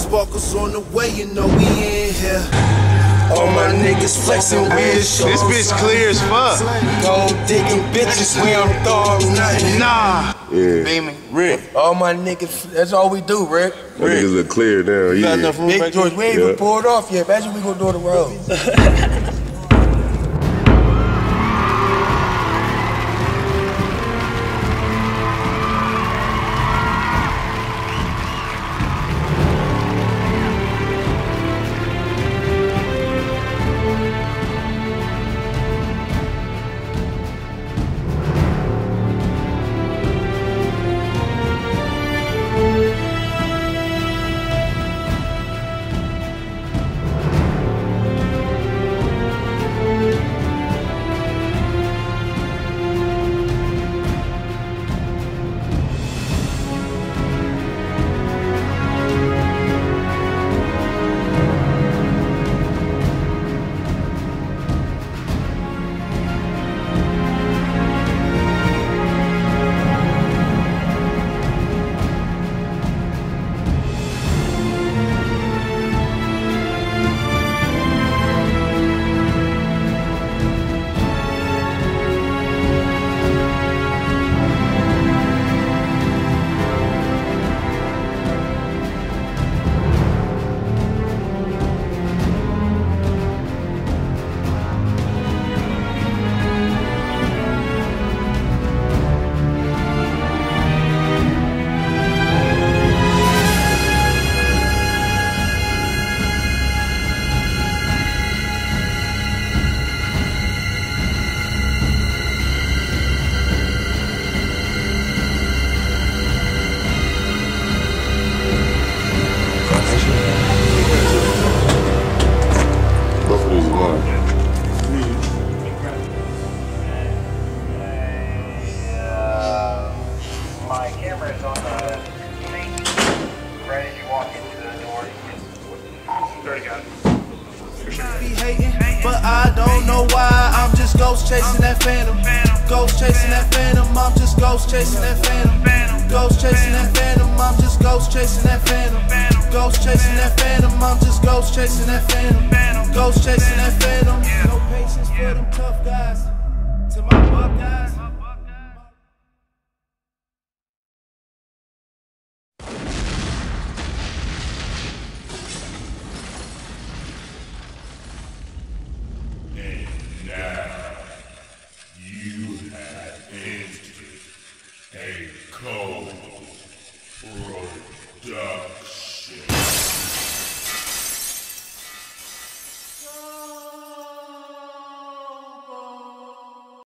sparkles on the way, you know we in here. All my niggas flexing weird shit. This bitch clear as fuck. Gold digging bitches, we don't thaw nothing. Nah. Yeah. Beaming. Rick. All my niggas, that's all we do, Rick. My niggas look clear now. You got enough room. Big George, we ain't even pulled off yet. Imagine we gonna do the road. But I don't know why, I'm just ghost chasing that phantom. Ghost chasing that phantom, I'm just ghost chasing that phantom. Ghost chasing that phantom, I'm just ghost chasing that phantom. Ghost chasing that phantom, I'm just ghost chasing that phantom. Ghost chasing that phantom. No patience for them tough guys. To my buck guys. Cold production.